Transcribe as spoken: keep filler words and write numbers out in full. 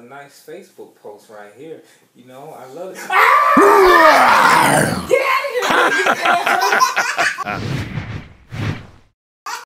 a nice Facebook post right here. You know, I love it.